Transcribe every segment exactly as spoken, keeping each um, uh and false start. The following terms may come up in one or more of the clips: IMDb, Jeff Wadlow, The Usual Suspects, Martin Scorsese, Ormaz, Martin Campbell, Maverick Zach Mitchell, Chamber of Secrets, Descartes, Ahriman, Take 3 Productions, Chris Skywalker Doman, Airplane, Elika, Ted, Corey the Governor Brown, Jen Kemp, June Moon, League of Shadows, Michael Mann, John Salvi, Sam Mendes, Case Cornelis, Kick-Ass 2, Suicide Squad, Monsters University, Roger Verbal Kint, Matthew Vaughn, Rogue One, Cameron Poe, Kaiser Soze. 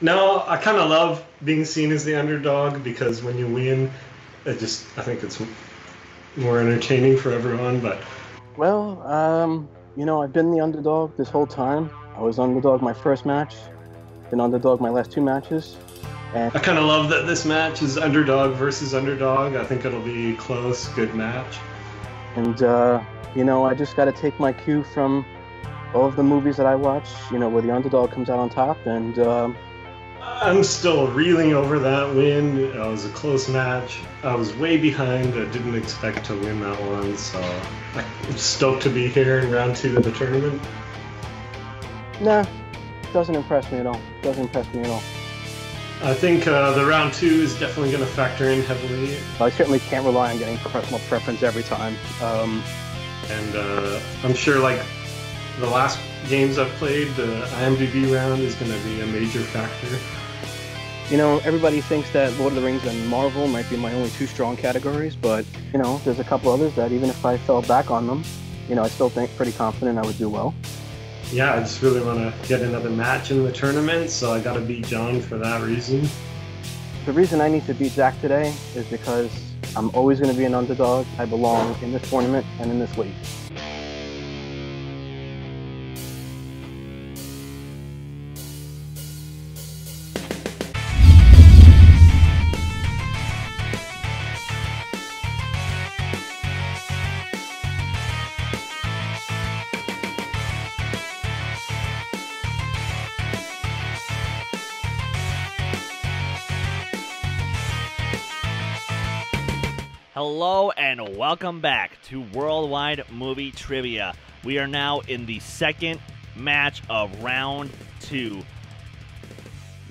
No, I kind of love being seen as the underdog, because when you win, it just, I think it's more entertaining for everyone. But well, um, you know, I've been the underdog this whole time. I was underdog my first match, been underdog my last two matches. And I kind of love that this match is underdog versus underdog. I think it'll be close, good match. And, uh, you know, I just got to take my cue from all of the movies that I watch, you know, where the underdog comes out on top. And um, I'm still reeling over that win. It was a close match. I was way behind. I didn't expect to win that one. So I'm stoked to be here in round two of the tournament. Nah, doesn't impress me at all. Doesn't impress me at all. I think uh, the round two is definitely going to factor in heavily. I certainly can't rely on getting personal preference every time. Um, and uh, I'm sure, like, the last games I've played, the IMDb round is going to be a major factor. You know, everybody thinks that Lord of the Rings and Marvel might be my only two strong categories, but, you know, there's a couple others that even if I fell back on them, you know, I still think pretty confident I would do well. Yeah, I just really want to get another match in the tournament, so I got to beat John for that reason. The reason I need to beat Zach today is because I'm always going to be an underdog. I belong in this tournament and in this league. Hello and welcome back to Worldwide Movie Trivia. We are now in the second match of round two.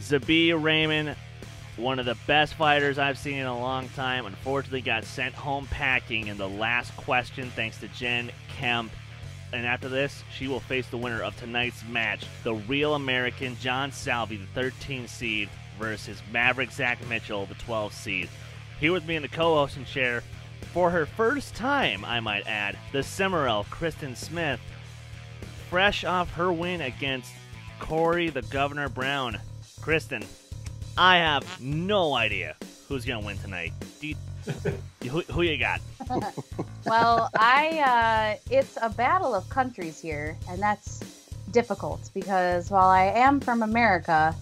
Zabi Raymond, one of the best fighters I've seen in a long time, unfortunately got sent home packing in the last question thanks to Jen Kemp. And after this, she will face the winner of tonight's match, the real American John Salvi, the thirteen seed, versus Maverick Zach Mitchell, the twelve seed. Here with me in the co-hosting chair, for her first time, I might add, the Cimarel, Kristen Smith, fresh off her win against Corey the Governor Brown. Kristen, I have no idea who's going to win tonight. Do you, who, who you got? Well, I uh, it's a battle of countries here, and that's difficult because while I am from America,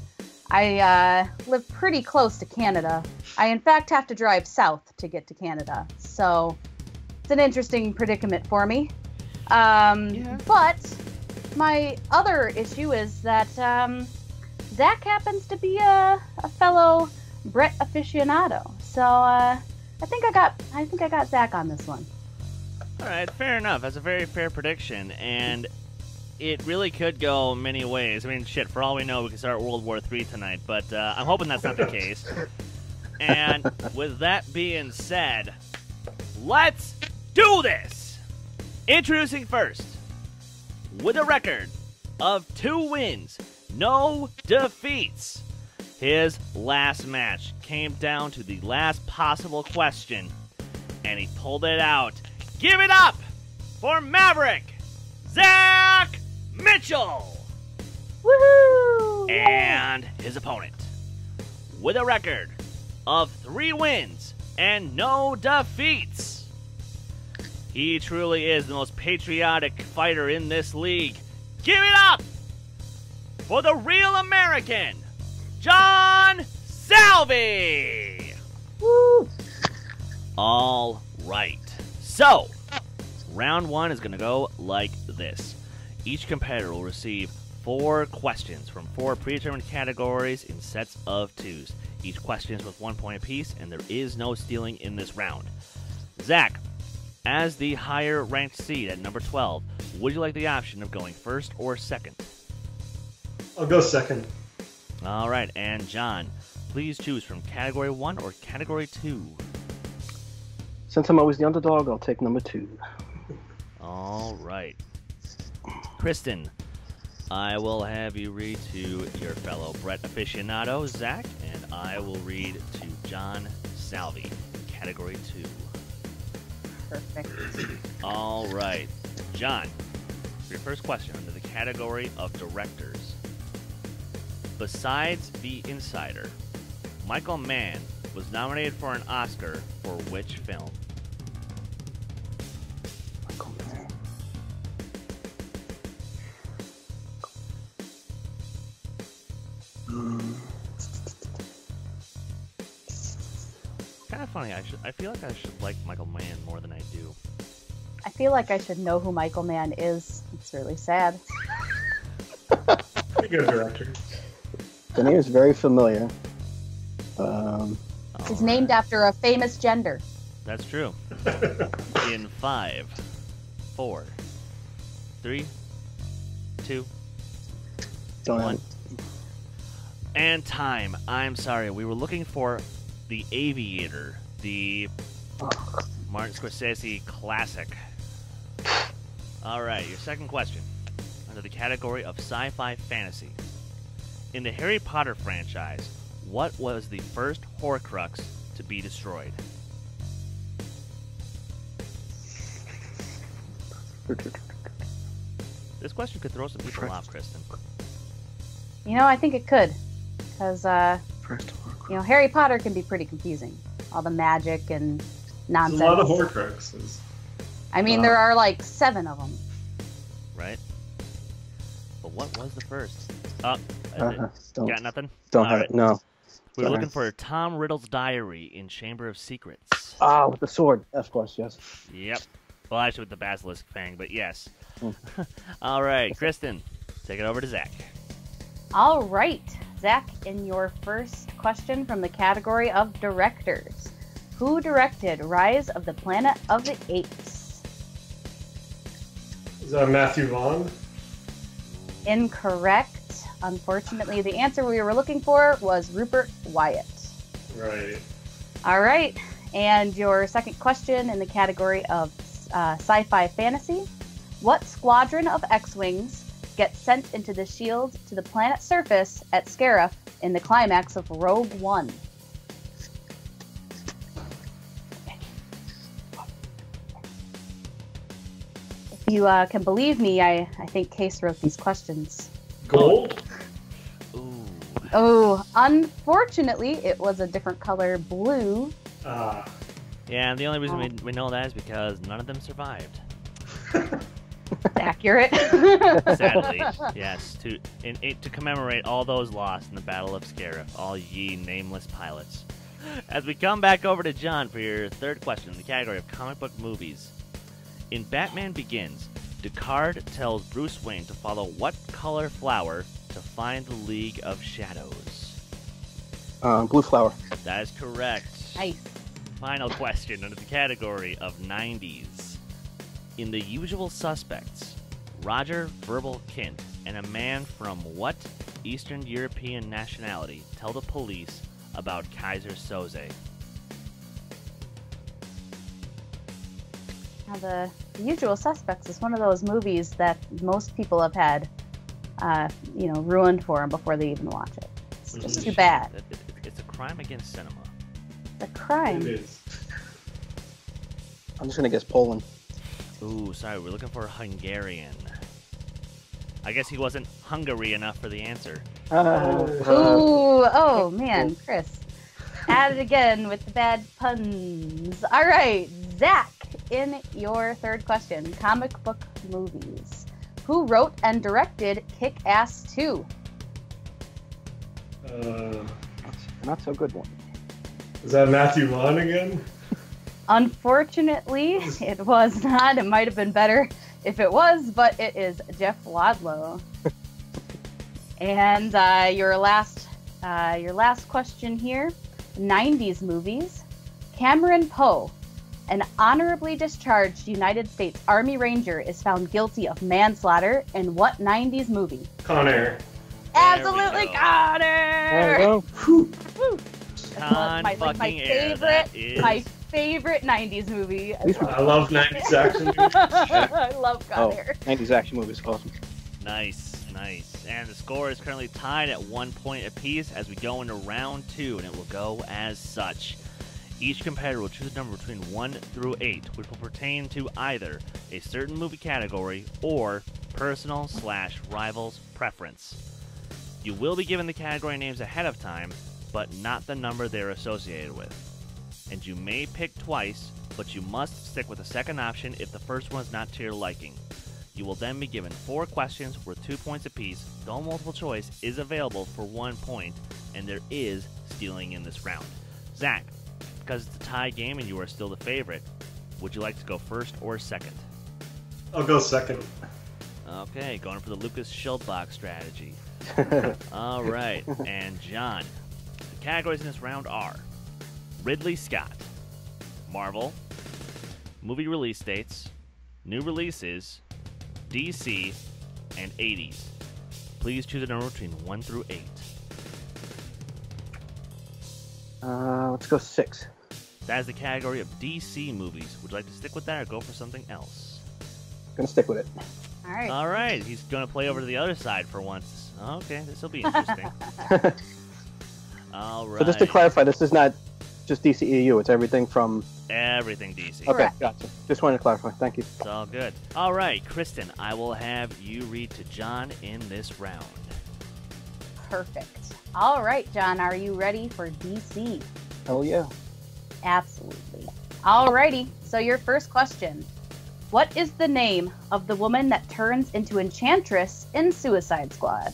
I uh, live pretty close to Canada. I, in fact, have to drive south to get to Canada. So it's an interesting predicament for me. Um, yeah. But my other issue is that um, Zach happens to be a, a fellow Brett aficionado. So uh, I think I got I think I got Zach on this one. All right, fair enough. That's a very fair prediction. And it really could go many ways. I mean, shit, for all we know, we could start World War Three tonight, but uh, I'm hoping that's not the case. And with that being said, let's do this! Introducing first, with a record of two wins, no defeats, his last match came down to the last possible question, and he pulled it out. Give it up for Maverick Zach Mitchell! Woohoo! And his opponent, with a record of three wins and no defeats. He truly is the most patriotic fighter in this league. Give it up for the real American, John Salvi! Woo! All right. So, round one is going to go like this. Each competitor will receive four questions from four predetermined categories in sets of twos. Each question is with one point apiece, and there is no stealing in this round. Zach, as the higher ranked seed at number twelve, would you like the option of going first or second? I'll go second. All right, and John, please choose from category one or category two. Since I'm always the underdog, I'll take number two. All right. Kristen, I will have you read to your fellow Brett aficionado, Zach, and I will read to John Salvi, Category two. Perfect. All right. John, your first question under the category of directors. Besides The Insider, Michael Mann was nominated for an Oscar for which film? Michael Mann. Mm. Kind of funny. I should. I feel like I should like Michael Mann more than I do. I feel like I should know who Michael Mann is. It's really sad. Pretty good director. The name is very familiar. Um, it's right. named after a famous gender. That's true. In five, four, three, two, Don't one, and time. I'm sorry. We were looking for The Aviator, the Martin Scorsese classic. All right, your second question under the category of sci-fi fantasy. In the Harry Potter franchise, what was the first Horcrux to be destroyed? This question could throw some people off, Kristen. You know, I think it could. Because, uh, you know, Harry Potter can be pretty confusing. All the magic and nonsense. There's a lot of Horcruxes. I mean, uh, there are like seven of them. Right. But what was the first? Uh, uh, don't, got nothing? Don't All have right. it, no. We were looking for Tom Riddle's diary in Chamber of Secrets. Ah, with the sword. Of course, yes. Yep. Well, actually with the basilisk fang, but yes. Mm. All right, Kristen, take it over to Zach. All right, Zach, in your first question from the category of directors, who directed Rise of the Planet of the Apes? Is that Matthew Vaughn? Incorrect. Unfortunately, the answer we were looking for was Rupert Wyatt. Right. All right. And your second question in the category of uh, sci-fi fantasy. What squadron of X-Wings gets sent into the shield to the planet's surface at Scarif in the climax of Rogue One? If you uh, can believe me, I, I think Case wrote these questions. Gold? Ooh. Oh, unfortunately, it was a different color, blue. Ah. Yeah, and the only reason oh. we, we know that is because none of them survived. Accurate. Sadly, yes. To in, in, to commemorate all those lost in the Battle of Scarif, all ye nameless pilots. As we come back over to John for your third question in the category of comic book movies. In Batman Begins, Descartes tells Bruce Wayne to follow what color flower to find the League of Shadows? Um, blue flower. That is correct. Nice. Final question under the category of nineties. In The Usual Suspects, Roger Verbal Kint and a man from what Eastern European nationality tell the police about Kaiser Soze? Now, the Usual Suspects is one of those movies that most people have had, uh, you know, ruined for them before they even watch it. It's just too bad. It's a crime against cinema. It's a crime. It is. I'm just gonna guess Poland. Ooh, sorry, we're looking for Hungarian. I guess he wasn't hungry enough for the answer. Uh, Ooh, oh man, Chris. At it again with the bad puns. All right, Zach. In your third question, comic book movies. Who wrote and directed Kick-Ass two? Uh, not so good one. Is that Matthew Vaughn again? Unfortunately, it was not. It might have been better if it was, but it is Jeff Wadlow. And uh, your last, uh, your last question here: nineties movies. Cameron Poe. An honorably discharged United States Army Ranger is found guilty of manslaughter in what nineties movie? Con Air. Absolutely, Con Air! There we go. Whew. Whew. Con my, fucking my favorite, Air, is... my favorite nineties movie. I love nineties action movies. I love Con oh, Air. nineties action movies, awesome. Nice, nice. And the score is currently tied at one point apiece as we go into round two, and it will go as such. Each competitor will choose a number between one through eight, which will pertain to either a certain movie category or personal slash rivals preference. You will be given the category names ahead of time, but not the number they're associated with. And you may pick twice, but you must stick with the second option if the first one is not to your liking. You will then be given four questions worth two points apiece, though multiple choice is available for one point, and there is stealing in this round. Zach, because it's a tie game and you are still the favorite, would you like to go first or second? I'll go second. Okay, going for the Lucas Schildbach strategy. All right, and John. The categories in this round are Ridley Scott, Marvel, movie release dates, new releases, D C, and eighties. Please choose a number between one through eight. Uh, let's go six. That is the category of D C movies. Would you like to stick with that or go for something else? Gonna stick with it. All right. All right. He's gonna play over to the other side for once. Okay, this will be interesting. All right. So just to clarify, this is not just D C E U. It's everything from everything D C. Okay, gotcha. Just wanted to clarify. Thank you. It's all good. All right, Kristen. I will have you read to John in this round. Perfect. All right, John. Are you ready for D C? Hell yeah. Absolutely. All righty. So your first question. What is the name of the woman that turns into Enchantress in Suicide Squad?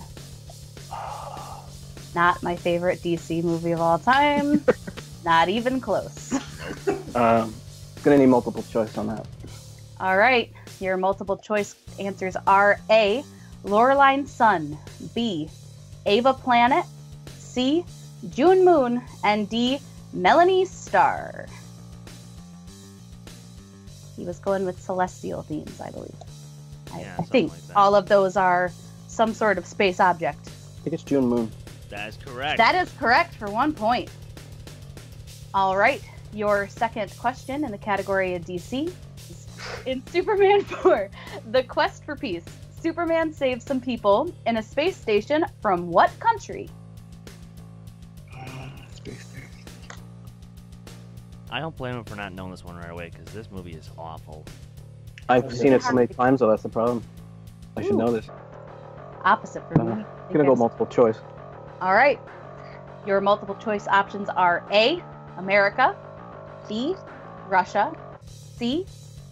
Not my favorite D C movie of all time. Not even close. Um, gonna need multiple choice on that. All right. Your multiple choice answers are A, Loreline Sun, B, Ava Planet, C, June Moon, and D, Melanie Starr. He was going with celestial themes, I believe. Yeah, I, I think like all of those are some sort of space object. I think it's June Moon. That is correct. That is correct for one point. All right. Your second question in the category of D C is in Superman four, The Quest for Peace. Superman saves some people in a space station from what country? I don't blame him for not knowing this one right away, because this movie is awful. I've seen it so many times, though, that's the problem. I Ooh. should know this. Opposite for me. Uh, I'm going to go multiple choice. All right. Your multiple choice options are A, America, B, Russia, C,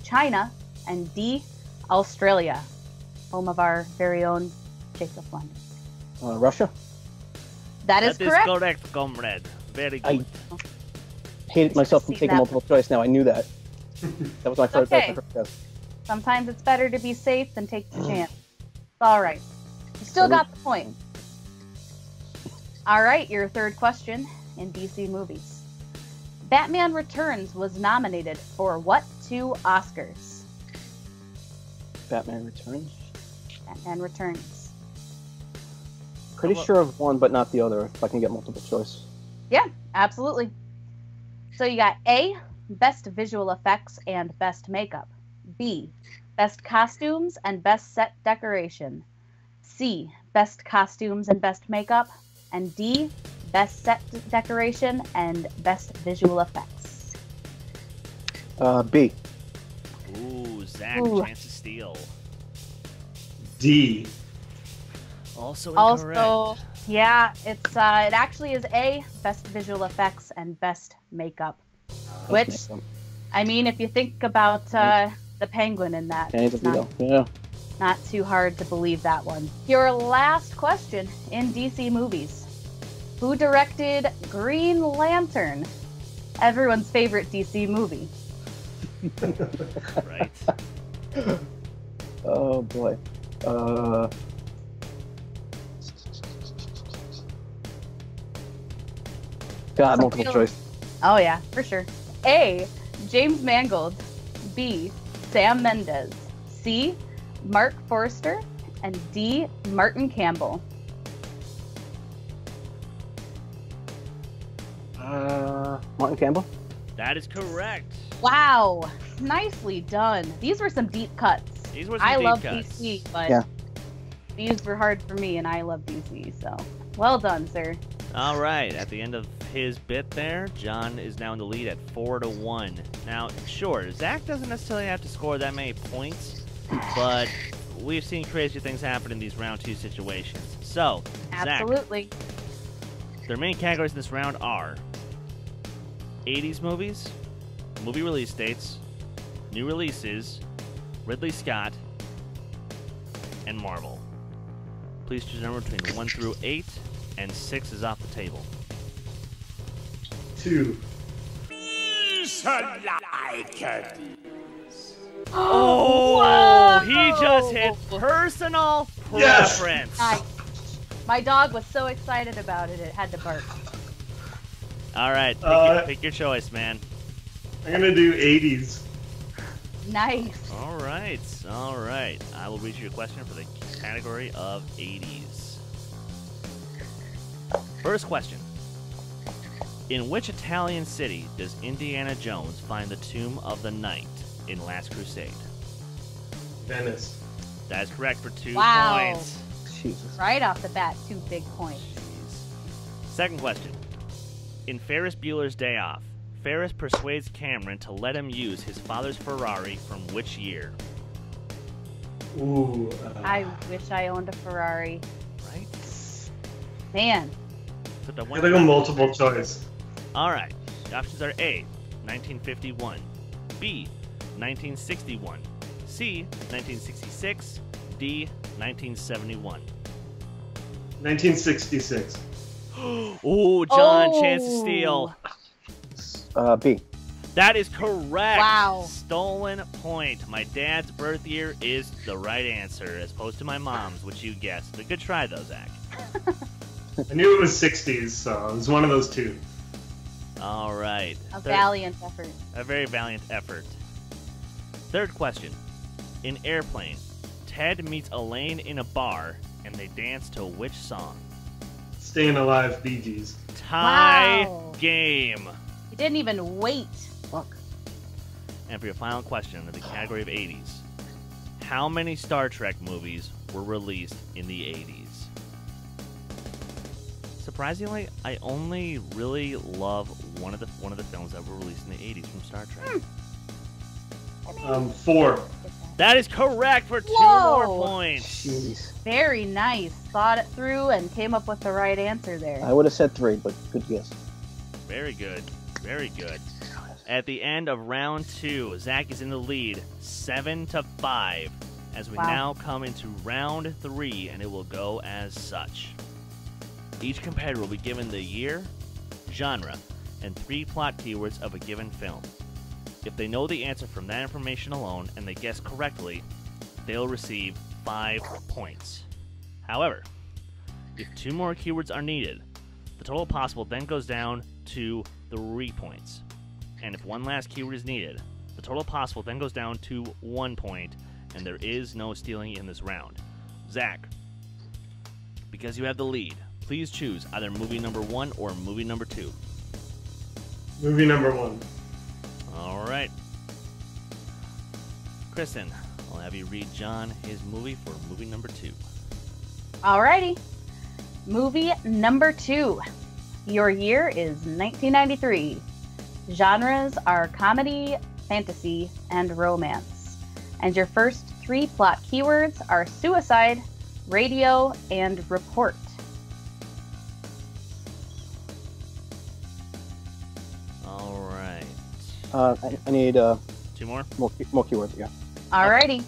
China, and D, Australia, home of our very own Jacob London. Uh, Russia? That is that correct. That is correct, comrade. Very good. I... hated myself from taking multiple choice now. I knew that. That was my first okay. guess. Sometimes it's better to be safe than take the chance. It's all right. You still got the point. All right, your third question in D C movies. Batman Returns was nominated for what two Oscars? Batman Returns? Batman Returns. Pretty sure of one, but not the other, if I can get multiple choice. Yeah, absolutely. So you got A, best visual effects and best makeup. B, best costumes and best set decoration. C, best costumes and best makeup. And D, best set decoration and best visual effects. Uh, B. Ooh, Zach, Ooh. chance to steal. D. Also incorrect. Also, yeah, it's uh, it actually is A, best visual effects and best makeup. Which, I mean, if you think about uh, the penguin in that, it's not, yeah. not too hard to believe that one. Your last question in D C movies. Who directed Green Lantern? Everyone's favorite D C movie. Right. Oh, boy. Uh... God, Some multiple choice. Oh, yeah, for sure. A, James Mangold. B, Sam Mendes. C, Mark Forster. And D, Martin Campbell. Uh, Martin Campbell? That is correct. Wow. Nicely done. These were some deep cuts. These were some I deep love cuts. D C, but yeah. These were hard for me, and I love D C, so well done, sir. All right, at the end of his bit there, John is now in the lead at four to one. Now, sure, Zach doesn't necessarily have to score that many points, but we've seen crazy things happen in these round two situations. So, Absolutely. Zach. Their main categories this round are eighties movies, movie release dates, new releases, Ridley Scott, and Marvel. Please choose a number between one through eight, and six is off the table. Two. Oh, whoa! He just hit personal yes. preference. I, my dog was so excited about it, it had to bark. All right, pick, uh, your, pick your choice, man. I'm gonna do eighties. Nice. All right, all right. I will read you your question for the category of eighties. First question. In which Italian city does Indiana Jones find the Tomb of the Night in Last Crusade? Venice. That is correct for two wow. points. Jesus. Right off the bat, two big points. Jeez. Second question. In Ferris Bueller's Day Off, Ferris persuades Cameron to let him use his father's Ferrari from which year? Ooh. Uh... I wish I owned a Ferrari. Right? Man. So the one I think a multiple choice. All right. The options are A, nineteen fifty-one, B, nineteen sixty-one, C, nineteen sixty-six, D, nineteen seventy-one. nineteen sixty-six. Ooh, John, oh. chance to steal. Uh, B. That is correct. Wow. Stolen point. My dad's birth year is the right answer, as opposed to my mom's, which you guessed. But good try, though, Zach. I knew it was sixties, so it was one of those two. All right. A Third, valiant effort. A very valiant effort. Third question. In Airplane, Ted meets Elaine in a bar, and they dance to which song? Staying Alive, Bee Gees. Tie wow. game. You didn't even wait. Fuck. And for your final question in the category of eighties, how many Star Trek movies were released in the eighties? Surprisingly, I only really love one of the one of the films that were released in the eighties from Star Trek. Um, four. That is correct for two Whoa. more points. Jeez. Very nice. Thought it through and came up with the right answer there. I would have said three, but good guess. Very good. Very good. At the end of round two, Zach is in the lead, seven to five, as we wow. now come into round three, and it will go as such. Each competitor will be given the year, genre, and three plot keywords of a given film. If they know the answer from that information alone and they guess correctly, they'll receive five points. However, if two more keywords are needed, the total possible then goes down to three points. And if one last keyword is needed, the total possible then goes down to one point, and there is no stealing in this round. Zach, because you have the lead, please choose either movie number one or movie number two. Movie number one. All right. Kristen, I'll have you read John his movie for movie number two. All righty. Movie number two. Your year is nineteen ninety-three. Genres are comedy, fantasy, and romance. And your first three plot keywords are suicide, radio, and report. Uh, I, I need uh, two more? more more keywords. Yeah. Alrighty.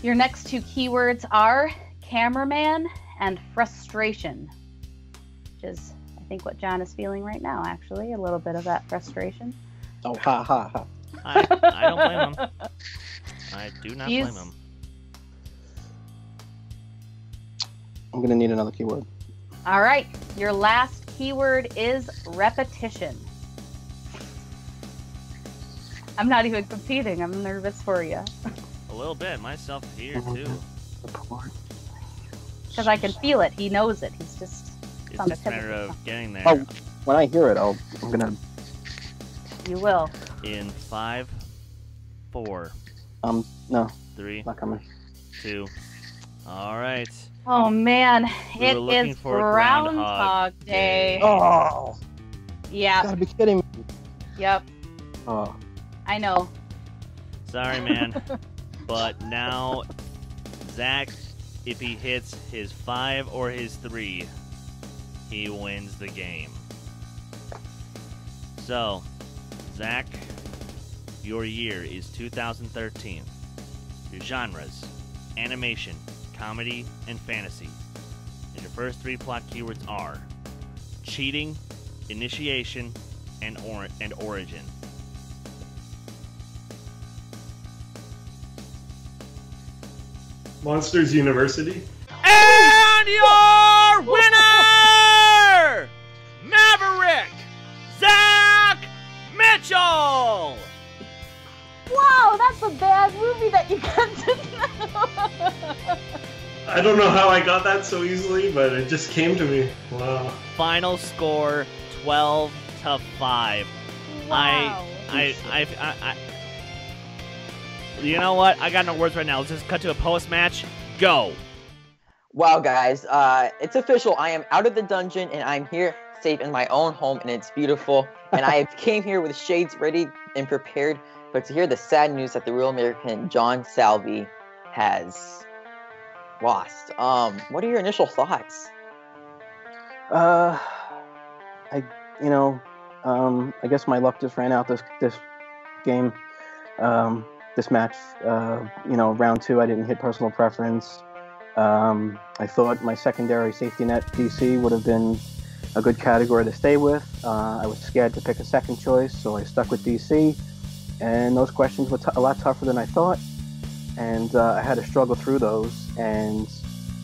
Your next two keywords are cameraman and frustration, which is I think what John is feeling right now. Actually, a little bit of that frustration. Oh ha ha ha! I, I don't blame him. I do not He's... blame him. I'm gonna need another keyword. All right. Your last keyword is repetition. I'm not even competing. I'm nervous for you. A little bit. Myself here, too. Because I can feel it. He knows it. He's just... It's just a matter of getting there. Oh, when I hear it, I'll, I'm going to... You will. In five, four... Um, no. Three. Not coming. Two. All right. Oh, man. We it is for Groundhog, Groundhog Day. Day. Oh! Yeah. You gotta be kidding me. Yep. Oh. I know. Sorry, man. But now Zach If he hits his five or his three, he wins the game. So, Zach, your year is two thousand thirteen. Your genres, animation, comedy, and fantasy. And your first three plot keywords are cheating, initiation, and, or and origin. Monsters University. And your winner, Maverick Zach Mitchell! Wow, that's a bad movie that you got to know. I don't know how I got that so easily, but it just came to me. Wow. Final score twelve to five. Wow. I, I, I, I, I You know what? I got no words right now. Let's just cut to a post-match. Go. Wow, guys. Uh, it's official. I am out of the dungeon, and I'm here safe in my own home, and it's beautiful. And I came here with shades ready and prepared, but to hear the sad news that the real American John Salvi has lost. Um, what are your initial thoughts? Uh, I, you know, um, I guess my luck just ran out this, this game. Um... This match, uh, you know, round two, I didn't hit personal preference. Um, I thought my secondary safety net D C would have been a good category to stay with. Uh, I was scared to pick a second choice, so I stuck with D C. And those questions were t a lot tougher than I thought. And uh, I had to struggle through those. And,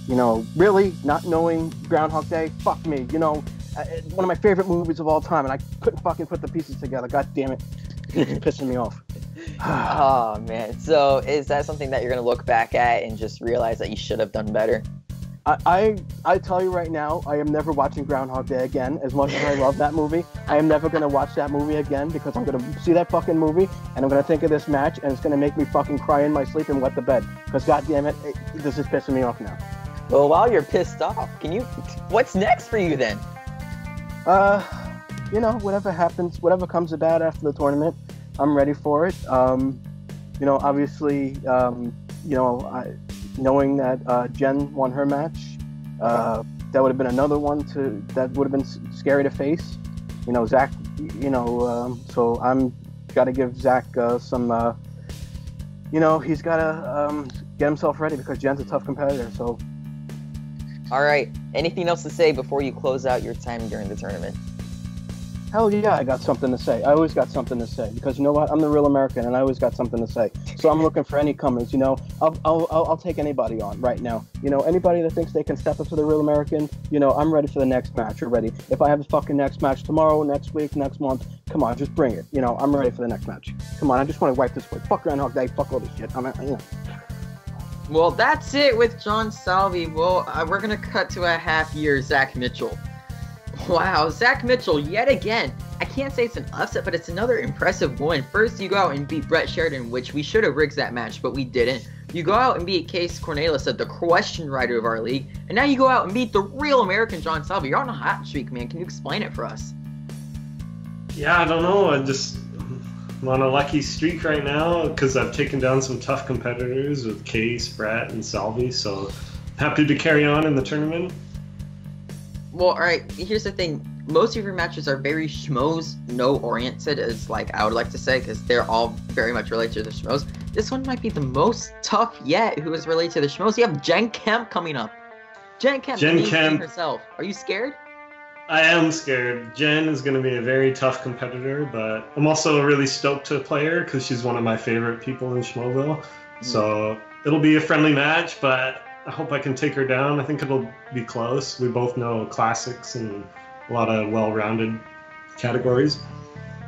you know, really not knowing Groundhog Day, fuck me. You know, one of my favorite movies of all time, and I couldn't fucking put the pieces together. God damn it. It's pissing me off. Oh, man. So is that something that you're going to look back at and just realize that you should have done better? I, I I tell you right now, I am never watching Groundhog Day again. As much as I love that movie, I am never going to watch that movie again, because I'm going to see that fucking movie and I'm going to think of this match, and it's going to make me fucking cry in my sleep and wet the bed. Because, goddamn it, it, this is pissing me off now. Well, while you're pissed off, can you? What's next for you then? Uh, you know, whatever happens, whatever comes about after the tournament, I'm ready for it. Um, you know, obviously, um, you know, I, knowing that uh, Jen won her match, uh, that would have been another one to that would have been scary to face. You know, Zach. You know, um, so I'm got to give Zach uh, some. Uh, you know, he's got to um, get himself ready, because Jen's a tough competitor. So, all right. Anything else to say before you close out your time during the tournament? Hell yeah, I got something to say. I always got something to say, because you know what? I'm the real American, and I always got something to say. So I'm looking for any comments, you know. I'll, I'll, I'll, I'll take anybody on right now. You know, anybody that thinks they can step up to the real American, you know, I'm ready for the next match already. If I have a fucking next match tomorrow, next week, next month, come on, just bring it. You know, I'm ready for the next match. Come on, I just want to wipe this away. Fuck Groundhog Day, fuck all this shit. I'm, you know. Well, that's it with John Salvi. Well, uh, we're going to cut to a half year Zach Mitchell. Wow, Zach Mitchell, yet again. I can't say it's an upset, but it's another impressive win. First, you go out and beat Brett Sheridan, which we should have rigged that match, but we didn't. You go out and beat Case Cornelis, the question writer of our league. And now you go out and beat the real American John Salvi. You're on a hot streak, man. Can you explain it for us? Yeah, I don't know. I just, I'm on a lucky streak right now, because I've taken down some tough competitors with Case, Brett, and Salvi. So happy to carry on in the tournament. Well, alright, here's the thing. Most of your matches are very schmoes, no-oriented, is like I would like to say, because they're all very much related to the schmoes. This one might be the most tough yet who is related to the schmoes. You have Jen Kemp coming up. Jen Kemp, Jen Kemp herself. Are you scared? I am scared. Jen is going to be a very tough competitor, but I'm also really stoked to play her, because she's one of my favorite people in Schmoville. Mm. So it'll be a friendly match, but I hope I can take her down. I think it'll be close. We both know classics and a lot of well-rounded categories.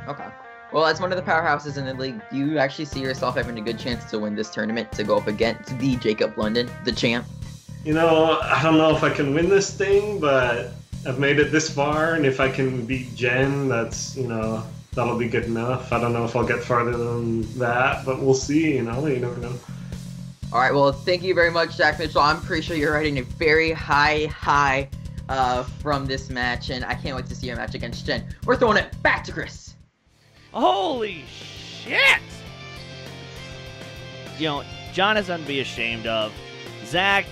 Okay. Well, as one of the powerhouses in the league, do you actually see yourself having a good chance to win this tournament, to go up against the Jacob London, the champ? You know, I don't know if I can win this thing, but I've made it this far, and if I can beat Jen, that's, you know, that'll be good enough. I don't know if I'll get farther than that, but we'll see, you know, you never know. All right, well, thank you very much, Zach Mitchell. I'm pretty sure you're riding a very high high uh, from this match, and I can't wait to see your match against Jen. We're throwing it back to Chris. Holy shit! You know, John is nothing to be ashamed of. Zach,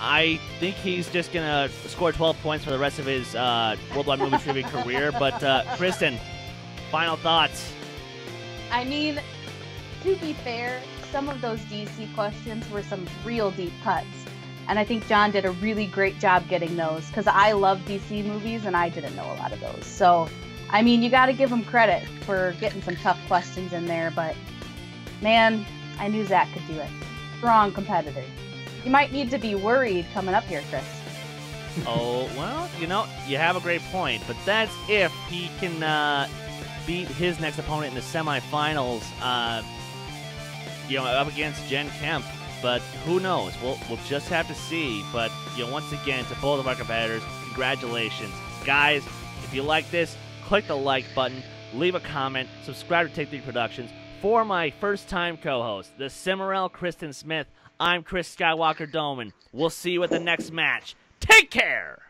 I think he's just going to score twelve points for the rest of his uh, Worldwide Movie Trivia career. But, uh, Kristen, final thoughts. I mean, to be fair, some of those D C questions were some real deep cuts. And I think John did a really great job getting those, because I love D C movies, and I didn't know a lot of those. So, I mean, you got to give him credit for getting some tough questions in there. But, man, I knew Zach could do it. Strong competitor. You might need to be worried coming up here, Chris. Oh, well, you know, you have a great point. But that's if he can uh, beat his next opponent in the semifinals, uh, you know, up against Jen Kemp. But who knows? We'll, we'll just have to see. But, you know, once again, to both of our competitors, congratulations. Guys, if you like this, click the like button, leave a comment, subscribe to Take Three Productions. For my first-time co-host, the Cimarel Kristen Smith, I'm Chris Skywalker Doman. We'll see you at the next match. Take care!